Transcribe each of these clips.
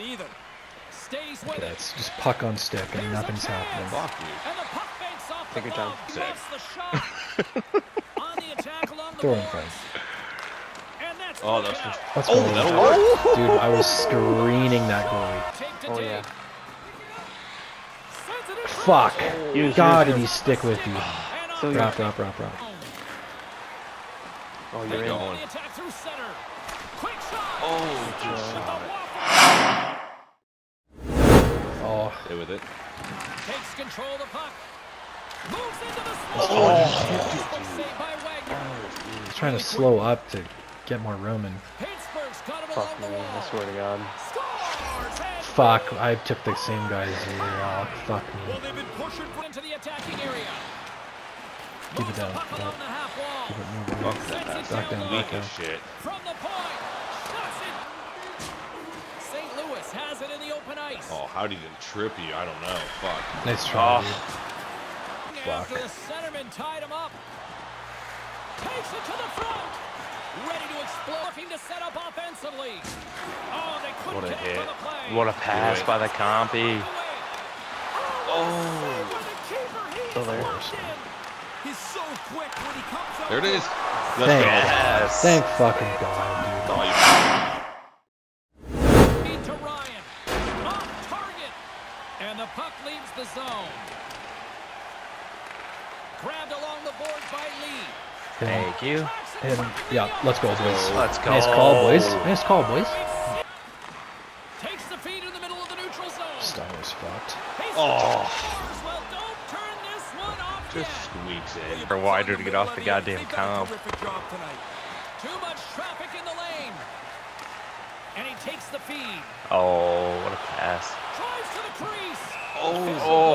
happen either. Stays with it. It's just puck on stick and nothing's happening. And the puck banks off the glove. The shot. On the attack along the boards. And that's that's goalie. Dude, I was screening that goalie. Oh yeah. Fuck. Oh, God, did he stick with you. So drop. Oh, you're in. Oh, God. Oh. Stay with it. Takes control of the puck. Moves into the slot. Oh. He's trying to slow up to get more room and... Fuck me, I swear to God. Fuck, I took the same guys here. Oh, fuck me. Well, they've been pushing into the attacking area. Keep it down. Keep it moving. Lock down, lock down. From the point. Shots it. St. Louis has it in the open ice. Oh, how did he trip you? I don't know. Fuck. Nice try, dude. Fuck. The centerman tied him up. Takes it to the front. Ready to explode. Looking to set up offensively. Oh, they couldn't. What a hit. What a pass by the Compy. Oh. Still there. He's so quick when he comes up. There it is. Let's go. Yes. Thank fucking God, dude. To Ryan. Off target. And the puck leaves the zone. Grabbed along the board by Lee. Thank you. And yeah, let's go, boys. Let's go. Nice call, boys. Nice call, boys. Takes the feed in the middle of the neutral zone. Star is fucked. Oh. Just squeaks it. Or wider to get off the goddamn comp. Too much traffic in the lane. And he takes the feed. Oh, what a pass. Drives to the crease. Oh.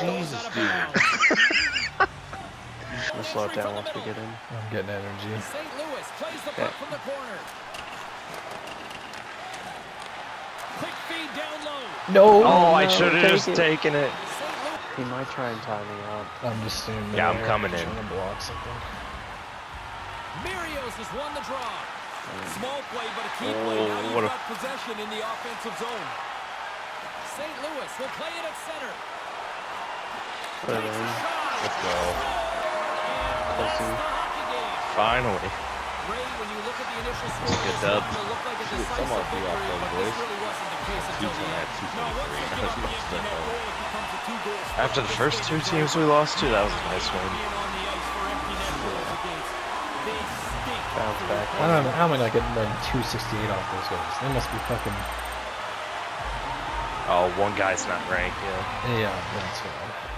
Jesus, dude. I'm gonna slow it down once we get in. I'm getting energy. St. Louis plays the puck from the corner. Quick feed down low. No. Oh, I should have just taken it. He might try and tie me up. I'm just assuming. Yeah, I'm coming in. Trying to block something. Merios has won the draw. Small play, but a key play. Now you've got possession in the offensive zone. St. Louis will play it at center. Let's go. Finally. Ray, when you look at the initial score, it'll look like a decisive victory. After the first two teams we lost to, that was a nice one. Bounce back. I don't know how am I not getting like 268 off those guys. They must be fucking. Oh, one guy's not ranked. Yeah, that's right.